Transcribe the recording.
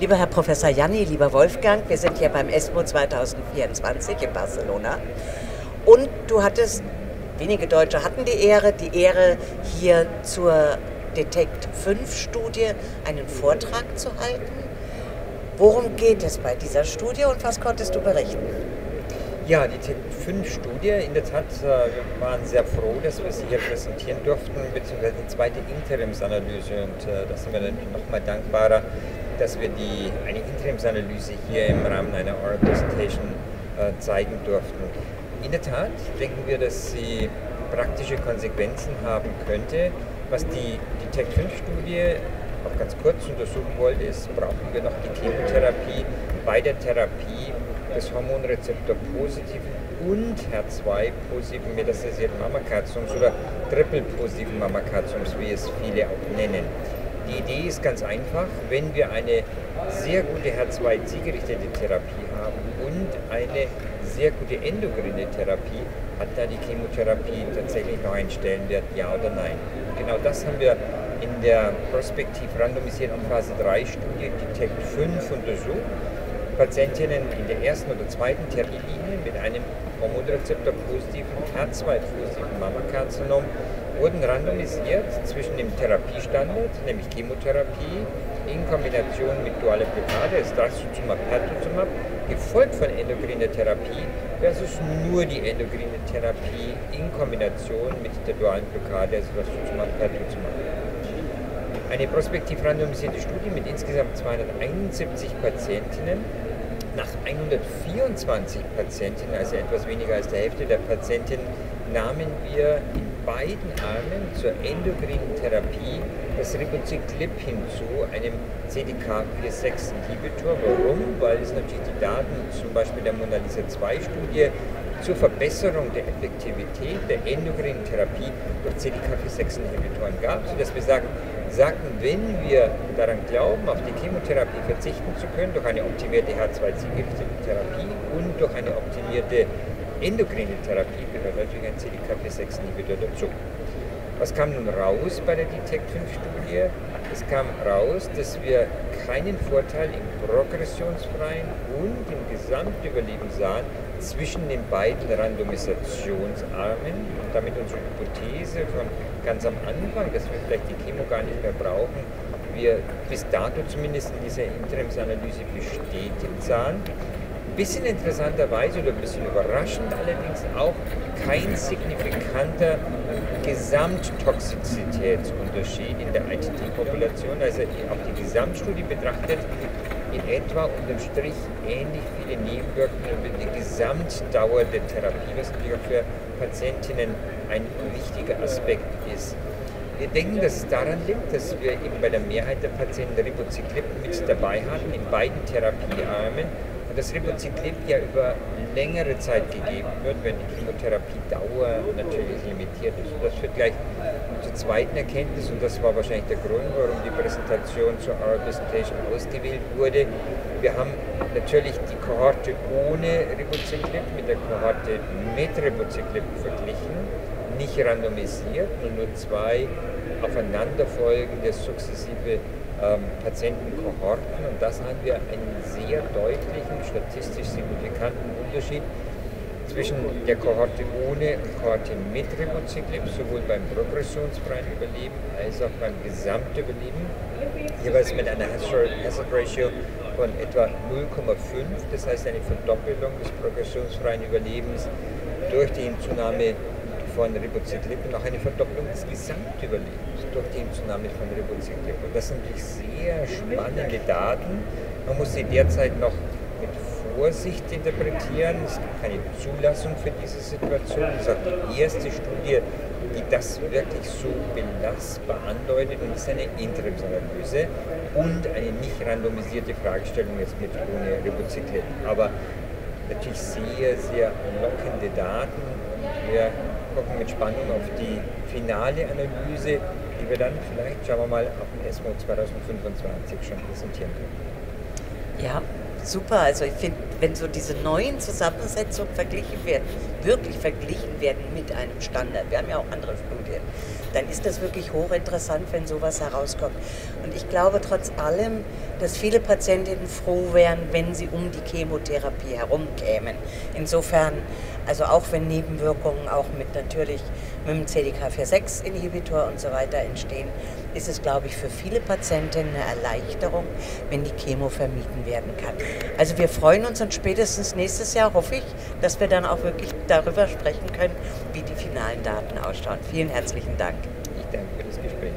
Lieber Herr Professor Janni, lieber Wolfgang, wir sind hier beim ESMO 2024 in Barcelona und du hattest, wenige Deutsche hatten die Ehre, hier zur DETECT-V-Studie einen Vortrag zu halten. Worum geht es bei dieser Studie und was konntest du berichten? Ja, die DETECT-V-Studie, in der Tat, wir waren sehr froh, dass wir sie hier präsentieren durften, beziehungsweise die zweite Interimsanalyse, und da sind wir natürlich nochmal dankbarer, dass wir eine Interimsanalyse hier im Rahmen einer Oral Presentation zeigen durften. In der Tat denken wir, dass sie praktische Konsequenzen haben könnte. Was die DETECT-V-Studie auch ganz kurz untersuchen wollte, ist, brauchen wir noch die Chemotherapie bei der Therapie des Hormonrezeptor-positiven und HER2-positiven metastasierten Mammakarzoms oder triple-positiven Mammakarzoms, wie es viele auch nennen. Die Idee ist ganz einfach: Wenn wir eine sehr gute HER2-zielgerichtete Therapie haben und eine sehr gute endokrine Therapie, hat da die Chemotherapie tatsächlich noch einen Stellenwert, ja oder nein? Und genau das haben wir in der prospektiv randomisierten Phase 3-Studie DETECT-V untersucht. Patientinnen in der ersten oder zweiten Therapielinie mit einem Hormonrezeptor-positiven, HER2-positiven Mammakarzinom wurden randomisiert zwischen dem Therapiestandard, nämlich Chemotherapie, in Kombination mit dualer Blockade, Trastuzumab, Trastuzumab, gefolgt von endokriner Therapie versus nur die endokrine Therapie in Kombination mit der dualen Blockade, Trastuzumab, Trastuzumab. Eine prospektiv randomisierte Studie mit insgesamt 271 Patientinnen. Nach 124 Patientinnen, also etwas weniger als der Hälfte der Patientinnen, nahmen wir in beiden Armen zur endokrinen Therapie das Ribociclib hinzu, einem CDK4-6-Inhibitor. Warum? Weil es natürlich die Daten zum Beispiel der Mona Lisa 2-Studie zur Verbesserung der Effektivität der endokrinen Therapie durch CDK4-6-Inhibitoren gab, sodass wir sagten, wenn wir daran glauben, auf die Chemotherapie verzichten zu können, durch eine optimierte HER2-zielgerichtete Therapie und durch eine optimierte endokrine Therapie, gehört natürlich ein CDK4-6-Inhibitor dazu. Was kam nun raus bei der DETECT-V-Studie? Es kam raus, dass wir keinen Vorteil im progressionsfreien und im Gesamtüberleben sahen zwischen den beiden Randomisationsarmen, und damit unsere Hypothese von ganz am Anfang, dass wir vielleicht die Chemo gar nicht mehr brauchen, wir bis dato zumindest in dieser Interimsanalyse bestätigt sahen. Ein bisschen interessanterweise oder ein bisschen überraschend allerdings auch kein signifikanter Gesamttoxizitätsunterschied in der ITT-Population, also auf die Gesamtstudie betrachtet, in etwa unterm Strich ähnlich viele Nebenwirkungen über die Gesamtdauer der Therapie, was natürlich auch für Patientinnen ein wichtiger Aspekt ist. Wir denken, dass es daran liegt, dass wir eben bei der Mehrheit der Patienten Ribociclib mit dabei hatten, in beiden Therapiearmen, und das Ribociclib ja über längere Zeit gegeben wird, wenn die Chemotherapiedauer natürlich limitiert ist. Und das führt gleich zur zweiten Erkenntnis, und das war wahrscheinlich der Grund, warum die Präsentation zur Oral Presentation ausgewählt wurde. Wir haben natürlich die Kohorte ohne Ribociclib mit der Kohorte mit Ribociclib verglichen, nicht randomisiert, nur zwei aufeinanderfolgende sukzessive Patientenkohorten, und das haben wir einen sehr deutlichen, statistisch signifikanten Unterschied zwischen der Kohorte ohne und Kohorte mit Ribociclib, sowohl beim progressionsfreien Überleben als auch beim Gesamtüberleben, jeweils mit einer Hazard Ratio von etwa 0,5, das heißt eine Verdoppelung des progressionsfreien Überlebens durch die Hinzunahme von Ribociclib und auch eine Verdopplung des Gesamtüberlebens durch die Zunahme von Ribociclib. Und das sind natürlich sehr spannende Daten. Man muss sie derzeit noch mit Vorsicht interpretieren. Es gibt keine Zulassung für diese Situation. Das ist auch die erste Studie, die das wirklich so belastbar andeutet, und ist eine Interimsanalyse und eine nicht randomisierte Fragestellung jetzt mit ohne Ribociclib. Aber natürlich sehr, sehr lockende Daten. Wir gucken mit Spannung auf die finale Analyse, die wir dann vielleicht, schauen wir mal, auf dem ESMO 2025 schon präsentieren können. Ja, super. Also ich finde, wenn so diese neuen Zusammensetzungen verglichen werden, wirklich verglichen werden mit einem Standard, wir haben ja auch andere Studien, dann ist das wirklich hochinteressant, wenn sowas herauskommt. Und ich glaube trotz allem, dass viele Patientinnen froh wären, wenn sie um die Chemotherapie herumkämen. Insofern, also auch wenn Nebenwirkungen auch mit natürlich mit dem CDK4-6-Inhibitor und so weiter entstehen, ist es, glaube ich, für viele Patientinnen eine Erleichterung, wenn die Chemo vermieden werden kann. Also wir freuen uns und spätestens nächstes Jahr hoffe ich, dass wir dann auch wirklich darüber sprechen können, wie die finalen Daten ausschauen. Vielen herzlichen Dank. Ich danke für das Gespräch.